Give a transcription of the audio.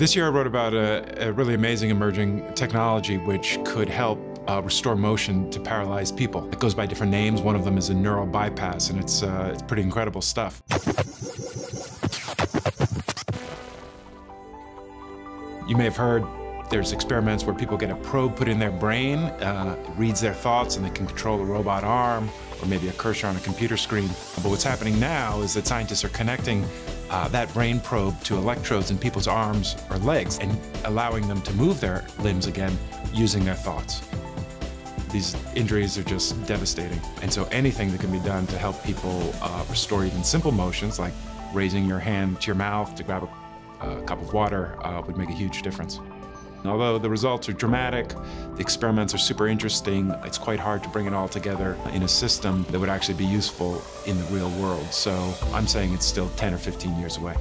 This year I wrote about a really amazing emerging technology which could help restore motion to paralyzed people. It goes by different names. One of them is a neural bypass, and it's pretty incredible stuff. You may have heard there's experiments where people get a probe put in their brain, it reads their thoughts, and they can control a robot arm or maybe a cursor on a computer screen. But what's happening now is that scientists are connecting that brain probe to electrodes in people's arms or legs and allowing them to move their limbs again using their thoughts. These injuries are just devastating. And so anything that can be done to help people restore even simple motions, like raising your hand to your mouth to grab a cup of water, would make a huge difference. Although the results are dramatic, the experiments are super interesting, it's quite hard to bring it all together in a system that would actually be useful in the real world. So I'm saying it's still 10 or 15 years away.